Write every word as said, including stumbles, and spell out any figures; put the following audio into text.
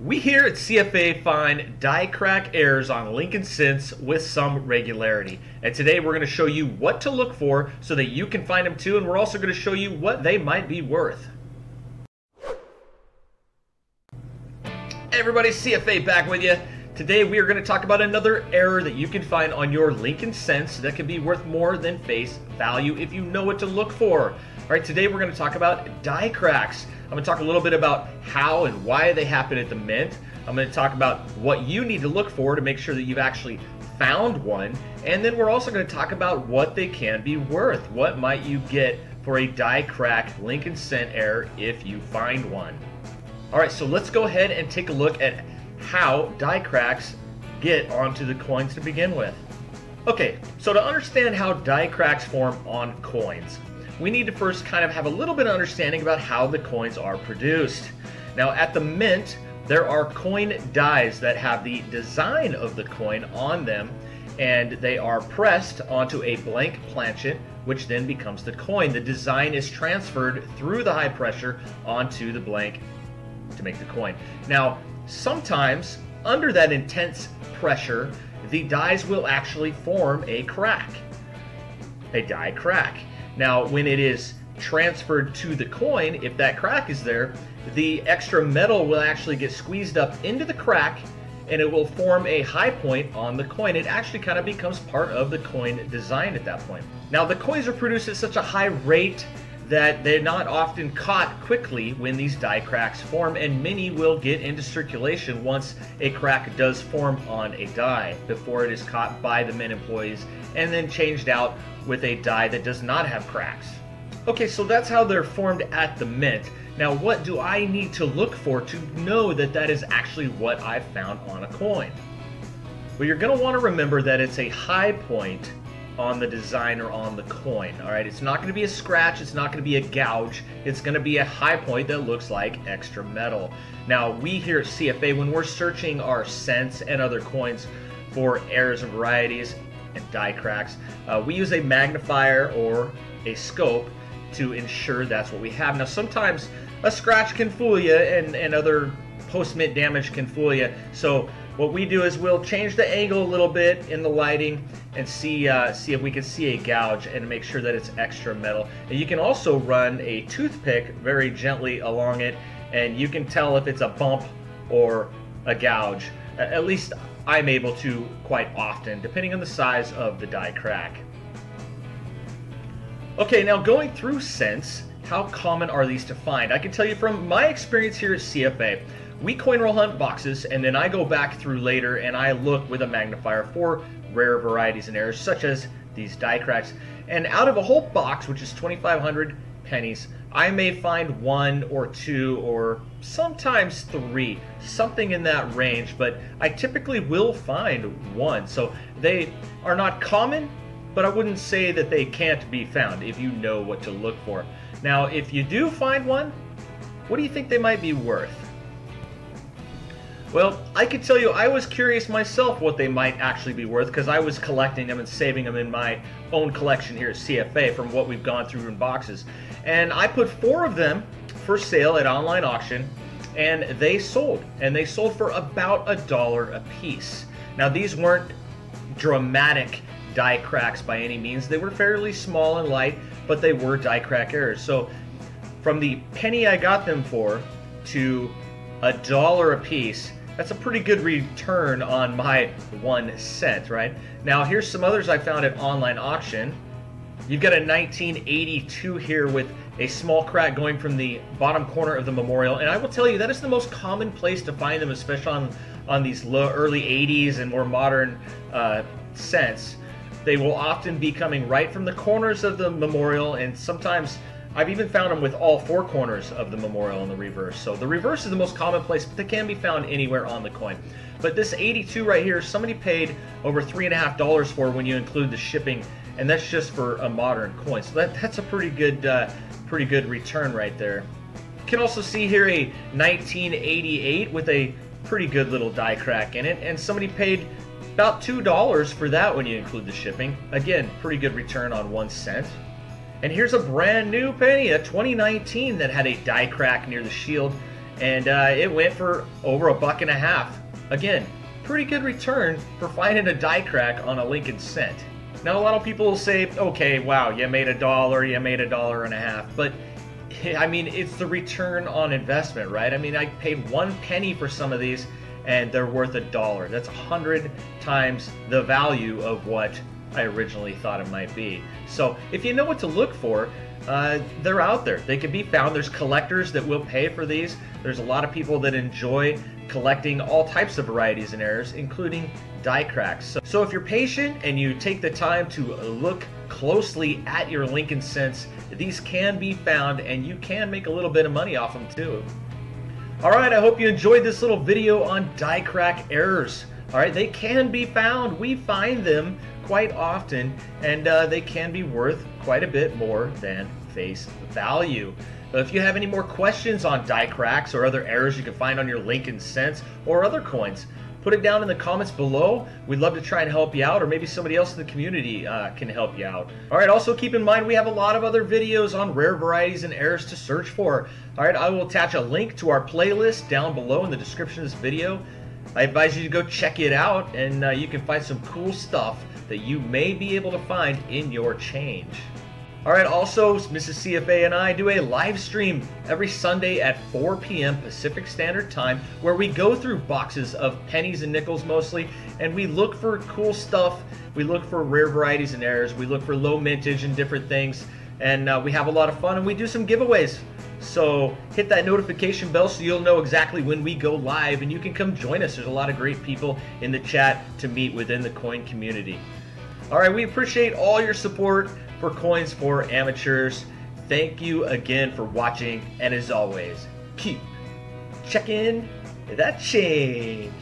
We here at C F A find die crack errors on Lincoln Cents with some regularity. And today we're going to show you what to look for so that you can find them too, and we're also going to show you what they might be worth. Hey everybody, C F A back with you. Today we are going to talk about another error that you can find on your Lincoln Cents that can be worth more than face value if you know what to look for. Alright, today we're going to talk about die cracks. I'm going to talk a little bit about how and why they happen at the mint. I'm going to talk about what you need to look for to make sure that you've actually found one. And then we're also going to talk about what they can be worth. What might you get for a die crack Lincoln Cent error if you find one? All right, so let's go ahead and take a look at how die cracks get onto the coins to begin with. Okay, so to understand how die cracks form on coins, we need to first kind of have a little bit of understanding about how the coins are produced. Now at the mint, there are coin dies that have the design of the coin on them, and they are pressed onto a blank planchet, which then becomes the coin. The design is transferred through the high pressure onto the blank to make the coin. Now sometimes under that intense pressure, the dies will actually form a crack, a die crack. Now, when it is transferred to the coin, if that crack is there, the extra metal will actually get squeezed up into the crack and it will form a high point on the coin. It actually kind of becomes part of the coin design at that point. Now, the coins are produced at such a high rate that they're not often caught quickly when these die cracks form, and many will get into circulation once a crack does form on a die before it is caught by the mint employees and then changed out with a die that does not have cracks. Okay, so that's how they're formed at the mint. Now, what do I need to look for to know that that is actually what I found on a coin? Well, you're gonna wanna remember that it's a high point on the design or on the coin, all right? It's not gonna be a scratch, it's not gonna be a gouge, it's gonna be a high point that looks like extra metal. Now, we here at C F A, when we're searching our cents and other coins for errors and varieties, and die cracks, uh, we use a magnifier or a scope to ensure that's what we have. Now sometimes a scratch can fool you, and, and other post-mint damage can fool you, so what we do is we'll change the angle a little bit in the lighting and see uh, see if we can see a gouge and make sure that it's extra metal. And you can also run a toothpick very gently along it and you can tell if it's a bump or a gouge. At least I'm able to quite often, depending on the size of the die crack. Okay, now going through cents, how common are these to find? I can tell you from my experience here at C F A, we coin roll hunt boxes, and then I go back through later and I look with a magnifier for rare varieties and errors, such as these die cracks. And out of a whole box, which is twenty-five hundred pennies, I may find one or two or sometimes three, something in that range, but I typically will find one. So they are not common, but I wouldn't say that they can't be found if you know what to look for. Now, if you do find one, what do you think they might be worth? Well, I could tell you I was curious myself what they might actually be worth, because I was collecting them and saving them in my own collection here at C F A from what we've gone through in boxes. And I put four of them for sale at online auction, and they sold. And they sold for about a dollar a piece. Now, these weren't dramatic die cracks by any means. They were fairly small and light, but they were die crack errors. So from the penny I got them for to a dollar a piece, that's a pretty good return on my one cent, right? Now, here's some others I found at online auction. You've got a nineteen eighty-two here with a small crack going from the bottom corner of the memorial. And I will tell you, that is the most common place to find them, especially on, on these low, early eighties and more modern uh, cents. They will often be coming right from the corners of the memorial, and sometimes I've even found them with all four corners of the memorial in the reverse. So the reverse is the most common place, but they can be found anywhere on the coin. But this eighty-two right here, somebody paid over three and a half dollars for when you include the shipping, and that's just for a modern coin. So that, that's a pretty good, uh, pretty good return right there. You can also see here a nineteen eighty-eight with a pretty good little die crack in it, and somebody paid about two dollars for that when you include the shipping. Again, pretty good return on one cent. And here's a brand new penny, a twenty nineteen, that had a die crack near the shield, and uh, it went for over a buck and a half. Again, pretty good return for finding a die crack on a Lincoln Cent. Now, a lot of people will say, okay, wow, you made a dollar, you made a dollar and a half, but I mean, it's the return on investment, right? I mean, I paid one penny for some of these and they're worth a dollar. That's a hundred times the value of what I originally thought it might be. So if you know what to look for, uh, they're out there. They can be found. There's collectors that will pay for these. There's a lot of people that enjoy collecting all types of varieties and errors, including die cracks. So, so if you're patient and you take the time to look closely at your Lincoln Cents, these can be found and you can make a little bit of money off them too. All right, I hope you enjoyed this little video on die crack errors. All right, they can be found. We find them quite often, and uh, they can be worth quite a bit more than face value. But if you have any more questions on die cracks or other errors you can find on your Lincoln Cents or other coins, put it down in the comments below. We'd love to try and help you out, or maybe somebody else in the community uh, can help you out. All right, also keep in mind we have a lot of other videos on rare varieties and errors to search for. All right, I will attach a link to our playlist down below in the description of this video. I advise you to go check it out, and uh, you can find some cool stuff that you may be able to find in your change. All right, also, Missus C F A and I do a live stream every Sunday at four P M Pacific Standard Time, where we go through boxes of pennies and nickels mostly, and we look for cool stuff. We look for rare varieties and errors. We look for low mintage and different things, and uh, we have a lot of fun, and we do some giveaways. So hit that notification bell so you'll know exactly when we go live, and you can come join us. There's a lot of great people in the chat to meet within the coin community. All right, we appreciate all your support for Coins for Amateurs. Thank you again for watching, and as always, keep checking that change.